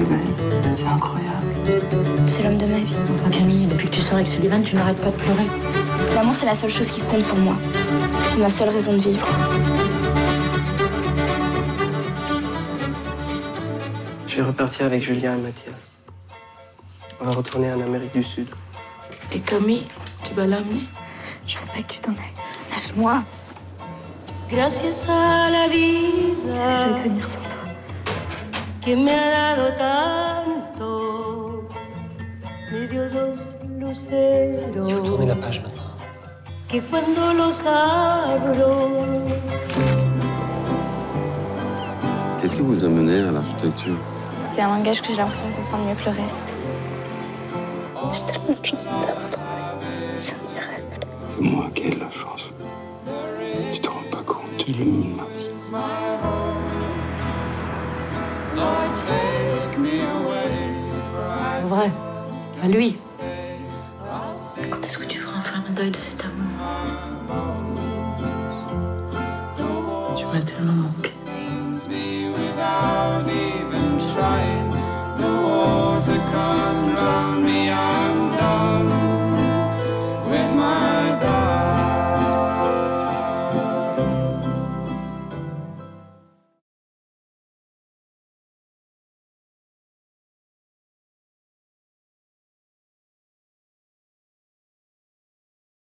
t'es belle. C'est incroyable. C'est l'homme de ma vie. Enfin, Camille, depuis que tu sors avec Sullivan, tu n'arrêtes pas de pleurer. Maman, c'est la seule chose qui compte pour moi. C'est ma seule raison de vivre. Je vais repartir avec Julien et Mathias. On va retourner en Amérique du Sud. Et Camille, tu vas l'amener? Je veux pas que tu t'en ailles. Lâche-moi. Gracias a la vida. Est-ce que je vais devenir sans toi? Que me ha dado tanto. Me dio dos luceros. Il faut tourner la page maintenant. Que cuando los abro. Qu'est-ce qui vous a mené à l'architecture? C'est un langage que j'ai l'impression de comprendre mieux que le reste. J'ai tellement de chance de t'avoir trouvé. C'est un miracle. C'est moi qui ai de la chance. Tu te rends pas compte, il est mignon, ma vie. C'est vrai, à lui. Quand est-ce que tu feras enfin le deuil de cet amour? Tu m'as tellement manqué.